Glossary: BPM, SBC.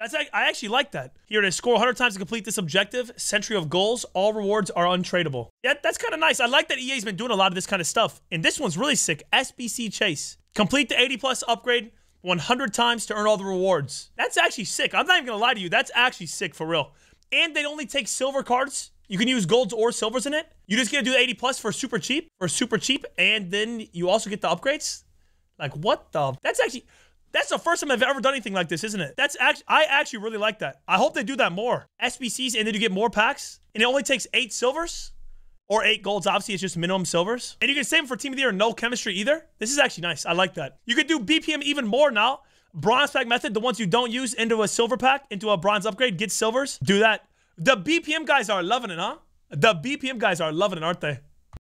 I actually like that. Here it is. Score 100 times to complete this objective. Century of goals. All rewards are untradeable. Yeah, that's kind of nice. I like that EA's been doing a lot of this kind of stuff. And this one's really sick. SBC Chase. Complete the 80+ upgrade 100 times to earn all the rewards. That's actually sick. I'm not even going to lie to you. That's actually sick for real. And they only take silver cards. You can use golds or silvers in it. You just get to do 80+ for super cheap. And then you also get the upgrades. Like, what the? That's actually... That's the first time I've ever done anything like this, isn't it? That's actually, I actually really like that. I hope they do that more. SBCs, and then you get more packs. And it only takes 8 silvers or 8 golds. Obviously, it's just minimum silvers. And you can save them for Team of the Year, no chemistry either. This is actually nice. I like that. You could do BPM even more now. Bronze pack method, the ones you don't use, into a silver pack, into a bronze upgrade, get silvers. Do that. The BPM guys are loving it, huh? The BPM guys are loving it, aren't they?